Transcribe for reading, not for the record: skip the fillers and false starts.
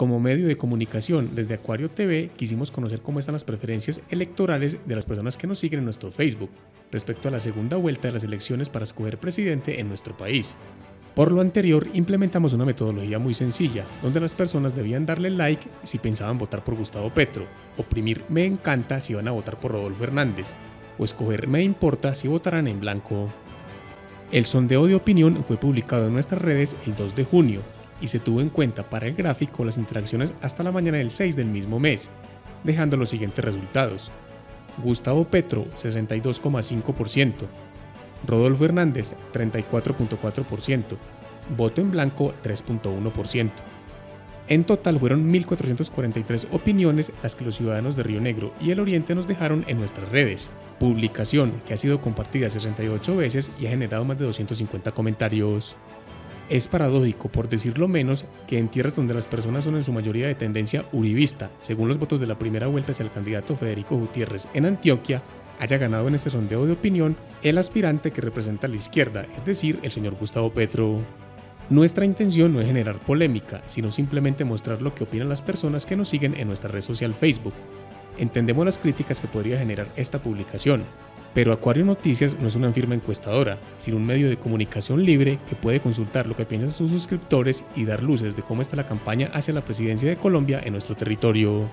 Como medio de comunicación, desde Acuario TV quisimos conocer cómo están las preferencias electorales de las personas que nos siguen en nuestro Facebook respecto a la segunda vuelta de las elecciones para escoger presidente en nuestro país. Por lo anterior, implementamos una metodología muy sencilla, donde las personas debían darle like si pensaban votar por Gustavo Petro, oprimir me encanta si van a votar por Rodolfo Hernández, o escoger me importa si votarán en blanco. El sondeo de opinión fue publicado en nuestras redes el 2 de junio, y se tuvo en cuenta para el gráfico las interacciones hasta la mañana del 6 del mismo mes, dejando los siguientes resultados. Gustavo Petro, 62,5%. Rodolfo Hernández, 34,4%. Voto en blanco, 3,1%. En total fueron 1.443 opiniones las que los ciudadanos de Río Negro y el Oriente nos dejaron en nuestras redes. Publicación que ha sido compartida 68 veces y ha generado más de 250 comentarios. Es paradójico, por decirlo menos, que en tierras donde las personas son en su mayoría de tendencia uribista, según los votos de la primera vuelta hacia el candidato Federico Gutiérrez en Antioquia, haya ganado en este sondeo de opinión el aspirante que representa a la izquierda, es decir, el señor Gustavo Petro. Nuestra intención no es generar polémica, sino simplemente mostrar lo que opinan las personas que nos siguen en nuestra red social Facebook. Entendemos las críticas que podría generar esta publicación. Pero Acuario Noticias no es una firma encuestadora, sino un medio de comunicación libre que puede consultar lo que piensan sus suscriptores y dar luces de cómo está la campaña hacia la presidencia de Colombia en nuestro territorio.